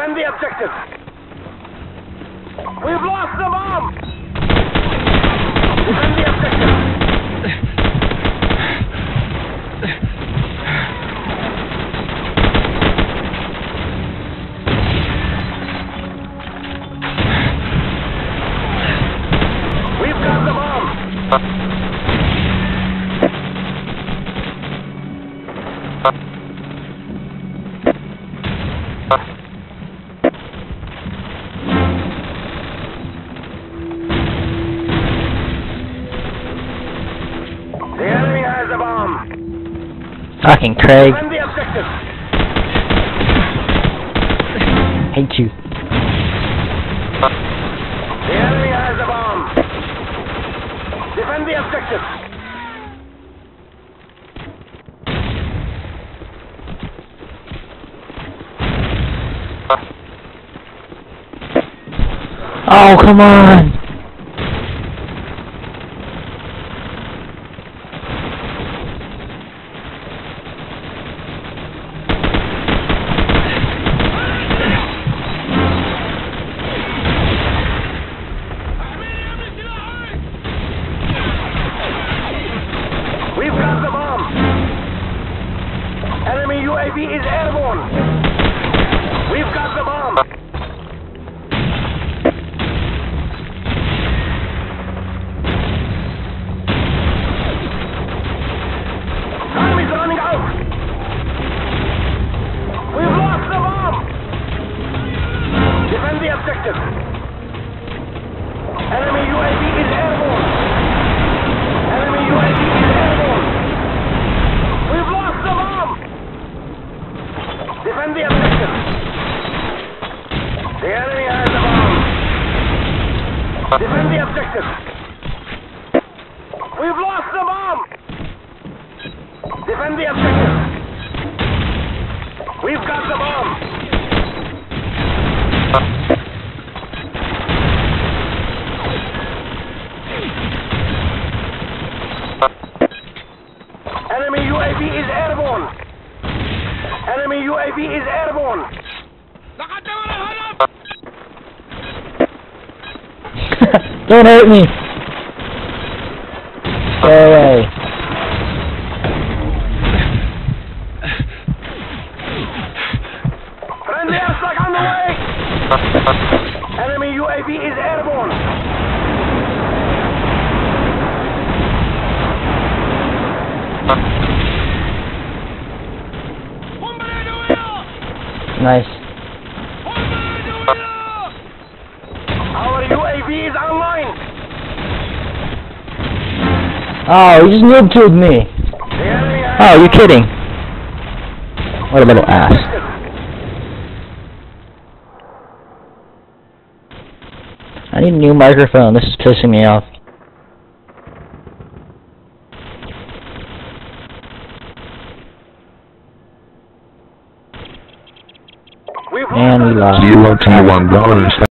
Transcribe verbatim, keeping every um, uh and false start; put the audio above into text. Defend the objective. We've lost the bomb. Defend the objective. We've got the bomb. Fucking Craig. Hate you. The enemy has a bomb. Defend the objective. Oh, come on. Defend the objective. We've lost the bomb. Defend the objective. We've got the bomb. Enemy U A V is airborne. Enemy U A V is airborne. Don't hurt me! Stay away. Friendly airstrike on the way! Enemy U A V is airborne! Nice. Oh, you just noob-tubed me. Oh, you're kidding. What a little ass. I need a new microphone. This is pissing me off. And we lost.